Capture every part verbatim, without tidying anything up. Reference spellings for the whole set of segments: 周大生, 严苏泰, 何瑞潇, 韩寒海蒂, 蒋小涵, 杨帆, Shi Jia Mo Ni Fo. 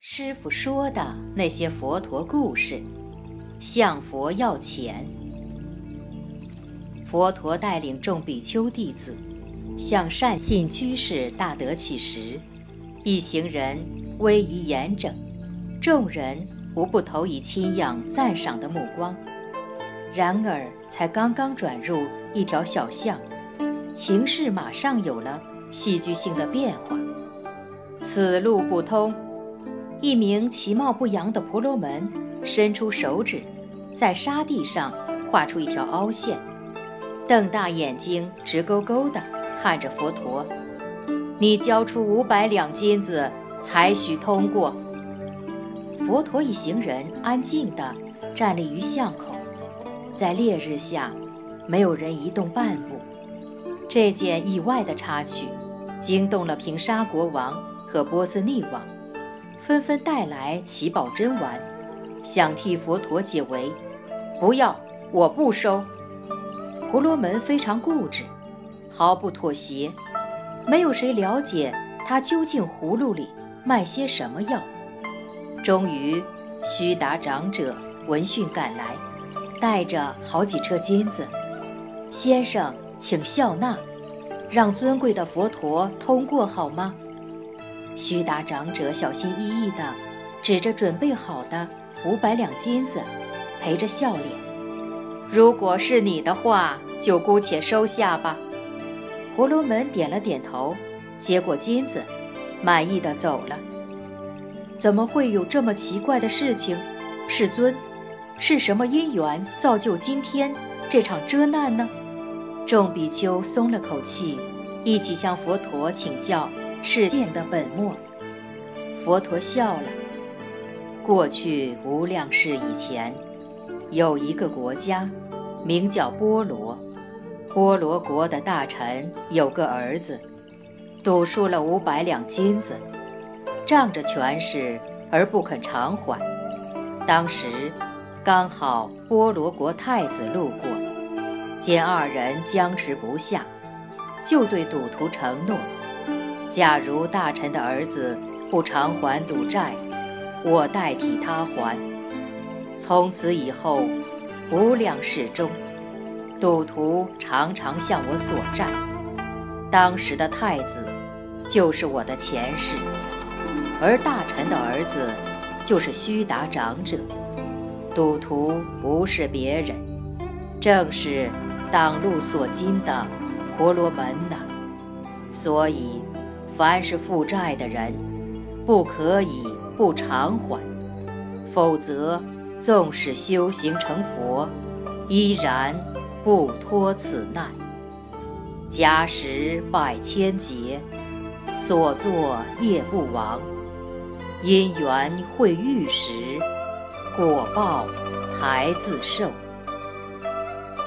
师父说的那些佛陀故事，向佛要钱。佛陀带领众比丘弟子，向善信居士大德乞食，一行人皈依严整，众人无不投以钦仰赞赏的目光。然而，才刚刚转入一条小巷，情势马上有了戏剧性的变化。此路不通。一名其貌不扬的婆罗门伸出手指，在沙地上画出一条凹陷，瞪大眼睛直勾勾地看着佛陀：“你交出五百两金子才许通过。”佛陀一行人安静地站立于巷口，在烈日下，没有人移动半步。这件意外的插曲惊动了平沙国王和波斯匿王，纷纷带来奇宝珍丸，想替佛陀解围。“不要，我不收！”婆罗门非常固执，毫不妥协。没有谁了解他究竟葫芦里卖些什么药。终于，须达长者闻讯赶来，带着好几车金子。“先生，请笑纳，让尊贵的佛陀通过好吗？”须达长者小心翼翼地指着准备好的五百两金子，陪着笑脸：“如果是你的话，就姑且收下吧。”婆罗门点了点头，接过金子，满意地走了。怎么会有这么奇怪的事情？世尊，是什么因缘造就今天这场遮难呢？众比丘松了口气，一起向佛陀请教事件的本末。佛陀笑了。过去无量世以前，有一个国家名叫波罗。波罗国的大臣有个儿子，赌输了五百两金子，仗着权势而不肯偿还。当时刚好波罗国太子路过，见二人僵持不下，就对赌徒承诺：“假如大臣的儿子不偿还赌债，我代替他还。”从此以后，无量世中，赌徒常常向我索债。当时的太子就是我的前世，而大臣的儿子就是须达长者。赌徒不是别人，正是挡路所禁的婆罗门呐、啊。所以凡是负债的人，不可以不偿还，否则纵使修行成佛，依然不脱此难。假使百千劫，所作业不亡。因缘会遇时，果报还自受。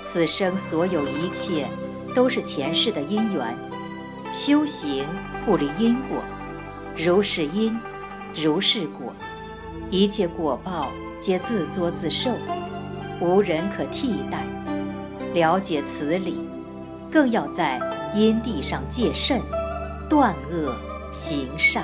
此生所有一切都是前世的因缘，修行不离因果，如是因，如是果，一切果报皆自作自受，无人可替代。了解此理，更要在因地上戒慎，断恶行善。